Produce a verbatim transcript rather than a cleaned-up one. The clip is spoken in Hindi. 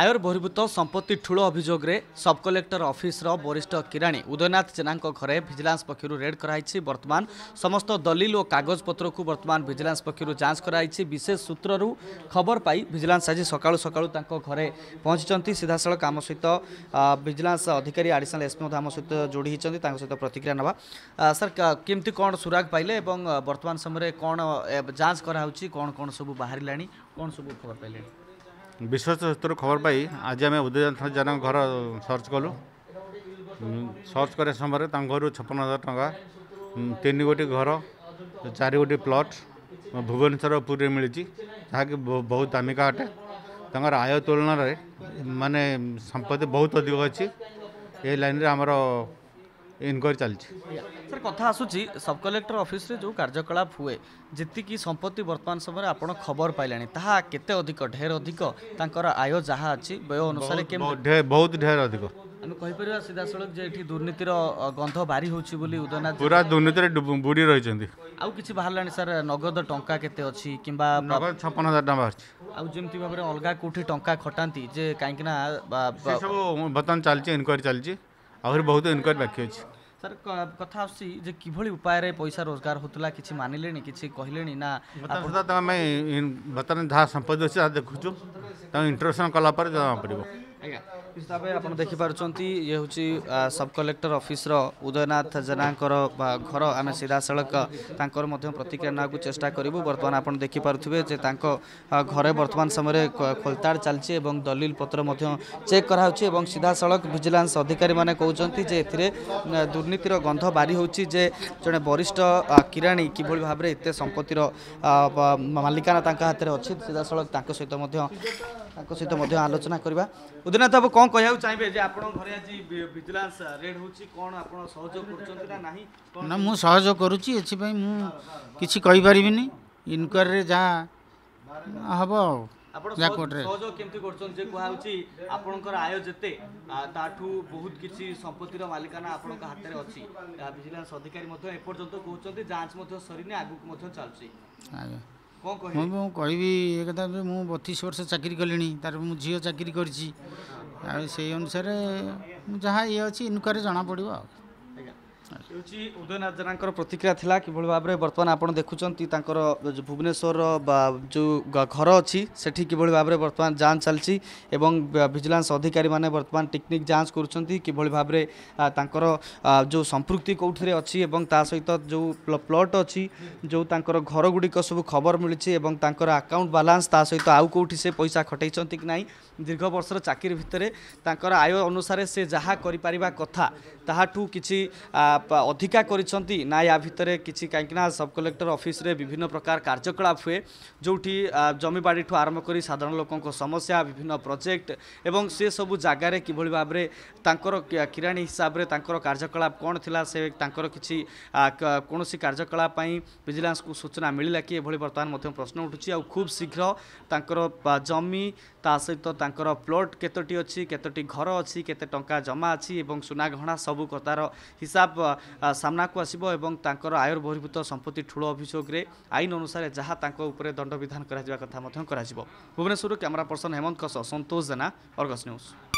आयर बहिर्भूत संपत्ति ठूल अभियोग सब कलेक्टर ऑफिस रो वरिष्ठ किराणी उदयनाथ जेना घरे विजिलेंस पक्षर रेड कराई। वर्तमान समस्त दलील और कागजपत्र को वर्तमान विजिलेंस पक्षर जांच कराई। विशेष सूत्रु खबर पाई विजिलेंस आज सकाळु सकाळु घरे पहुंची सीधासख आम सहित विजिलेंस अधिकारी आडिशनाल एसपी आम सहित जोड़ी होती सहित प्रतिक्रिया ना सर केमती कौन सुराग पाइले वर्तमान समय कौन जांच करा कौन कौन सब बाहर कौन सब खबर पाइले विश्व सूत्र खबर पाई आज आम उदयनाथ जेना घर सर्च कलु। सर्च कराया समय घर छप्पन हजार टाँग तीन गोटी घर चार गोटी प्लट भुवनेश्वर पुरी मिली जहाँकि बहुत दामिका अटे। तर आय तुलन माने संपत्ति बहुत अधिक अच्छी। ये लाइन में आमर इनक्वारी चलती सर कथा आसूची सब कलेक्टर ऑफिस रे जो कार्यकलाप हुए जितनी की संपत्ति वर्तमान समय आप खबर पाइले ताहा केते अधिक ढेर अधिक आय जहाँ अच्छी व्यय अनुसार बहुत ढेर अधिक आम कहीपर सीधासल दुर्नीतिर गंध बारी होली उदयनाथ पूरा दुर्नीतिर बुड़ी रही आउ कि बाहर सर नगद टंका केते अच्छी कि नगद छप्पन हजार टाँग बाहर आउ जमी भाव में अलग कौटी टंका खटाती जे कहीं बर्तमान चलती इनक्वारी चलती आहरी बहुत इनक्वारी बाकी अच्छे सर कथा आसी जे किभली उपाय रे पैसा रोजगार होतला किछि मानिले नि किछि कहिले नि ना बता त मैं बतन धा संपत्ति से देखुछु त इंट्रोडक्शन कला पर जाना पड़िबो आज्ञा हिसाब से आपण देखि पारचंती। ये होछि सब कलेक्टर ऑफिस रो उदयनाथ जेना कर घर आम सीधा सड़क तांकर मध्य प्रतिक्रिया ना को चेष्टा करिबो। वर्तमान आपण देखि पारथुबे जे तांको घरे वर्तमान समय रे खोलताड़ चलछि एवं दलील पत्र मध्य चेक करा होछि एवं सीधा सड़क विजिलेंस अधिकारी माने कहउचंती जे एथिरे दुर्नीतिर गंध बारी होछि जे जने वरिष्ठ किराणी किभली भाबरे एते संपत्तिर मालिकाना तांका हातरे अछि। सीधा सड़क तांको सहित मध्य तांको सहित मध्य आलोचना करबा। उदयनाथ बाबू कौन कहू चाहिए जे आपण घरे आज विजिलेंस रेड होछि कोन आपण सहयोग करछन ना नाही ना मु सहयोग करूछि एछि पई मु किछि कहि परिबिनी। इनक्वायरी रे जा हबो आपण सहयोग केमती करछन जे कहू छी आपणकर आय जेते ताठू बहुत किछि संपत्तिर मालिकाना आपणक हातरे अछि। विजिलेंस अधिकारी मथो एपर्यंत कहउछन्ती जांच मथो सरीने आगुक मथो चालछि कोन कहबे मु कहबी एक कथा जे मु बत्तीस वर्ष चाकरी करलिनी तार मु झियो चाकरी करछि आ से अनुसार मु जहा ये अछि इनक्वायरी जाना पड़िबो। उदयनाथ जेना प्रतिक्रिया थिला कि भाव में वर्तमान आप देखुंत भुवनेश्वर जो घर अच्छी से भाव में वर्तमान जांच चलती एवं विजिलेंस अधिकारी माने वर्तमान टेक्निक जांच कर भाव में जो संपृक्ति कौटी अच्छी सहित जो प्लट अच्छी जो घर गुड़िक सब खबर मिली अकाउंट बालांस सहित आउ कौटी से पैसा खटे कि ना दीर्घ वर्षर चाकरी भितर आय अनुसार से जहाँ कर कथा ताठू कि अधिका करिसंती ना या भितरे किछि कांकिना सब कलेक्टर ऑफिस रे विभिन्न प्रकार कार्यकलाप हुए जोठी जमीबाड़ी ठू आरंभ करी साधारण लोकों को समस्या विभिन्न प्रोजेक्ट एवं से सब जगार किभली भाव में तांकर किराणी हिसाब रे तांकर कार्यकलाप कौन थिला से तांकर किछि कोनोसी कार्यकलाप पई विजिलेंस को सूचना मिलला कि एभली वर्तमान मध्य प्रश्न उठुछि आ खूब शीघ्र तांकर जमी ता सहित तांकर प्लॉट केतोटी अछि केतोटी घर अछि केते टंका जमा अछि एवं सुना गहना सब कतार हिसाब सामना को आसिबो एवं तांकर आयर बहिर्भूत संपत्ति ठूल अभियोग रे आईन अनुसार जहाँ तांको उपरे दंड विधान करा जिबा कथा मथं करा जिबो। भुवनेश्वर कैमरा पर्सन हेमंत सह संतोष जेना, अर्गस न्यूज।